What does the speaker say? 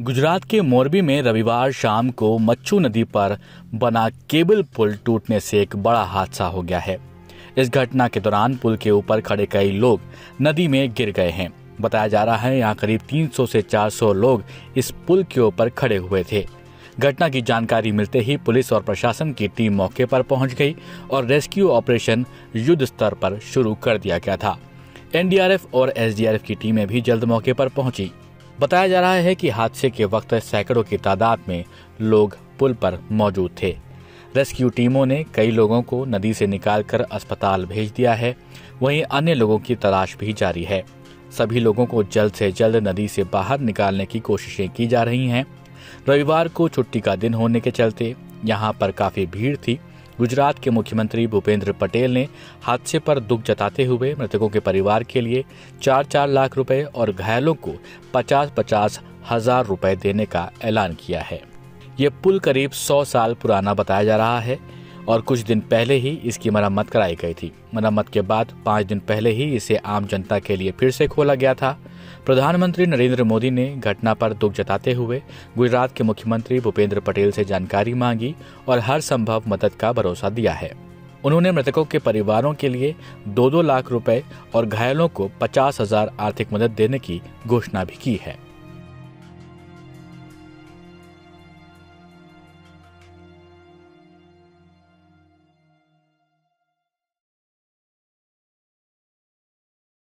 गुजरात के मोरबी में रविवार शाम को मच्छु नदी पर बना केबल पुल टूटने से एक बड़ा हादसा हो गया है। इस घटना के दौरान पुल के ऊपर खड़े कई लोग नदी में गिर गए हैं। बताया जा रहा है यहाँ करीब 300 से 400 लोग इस पुल के ऊपर खड़े हुए थे। घटना की जानकारी मिलते ही पुलिस और प्रशासन की टीम मौके पर पहुंच गई और रेस्क्यू ऑपरेशन युद्ध स्तर पर शुरू कर दिया गया था। एनडीआरएफ और एसडीआरएफ की टीमें भी जल्द मौके पर पहुंची। बताया जा रहा है कि हादसे के वक्त सैकड़ों की तादाद में लोग पुल पर मौजूद थे। रेस्क्यू टीमों ने कई लोगों को नदी से निकालकर अस्पताल भेज दिया है। वहीं अन्य लोगों की तलाश भी जारी है। सभी लोगों को जल्द से जल्द नदी से बाहर निकालने की कोशिशें की जा रही हैं। रविवार को छुट्टी का दिन होने के चलते यहां पर काफी भीड़ थी। गुजरात के मुख्यमंत्री भूपेंद्र पटेल ने हादसे पर दुख जताते हुए मृतकों के परिवार के लिए 4-4 लाख रुपए और घायलों को 50-50 हजार रुपए देने का ऐलान किया है। ये पुल करीब 100 साल पुराना बताया जा रहा है और कुछ दिन पहले ही इसकी मरम्मत कराई गई थी। मरम्मत के बाद 5 दिन पहले ही इसे आम जनता के लिए फिर से खोला गया था। प्रधानमंत्री नरेंद्र मोदी ने घटना पर दुख जताते हुए गुजरात के मुख्यमंत्री भूपेंद्र पटेल से जानकारी मांगी और हर संभव मदद का भरोसा दिया है। उन्होंने मृतकों के परिवारों के लिए 2-2 लाख रुपए और घायलों को 50 हजार आर्थिक मदद देने की घोषणा भी की है।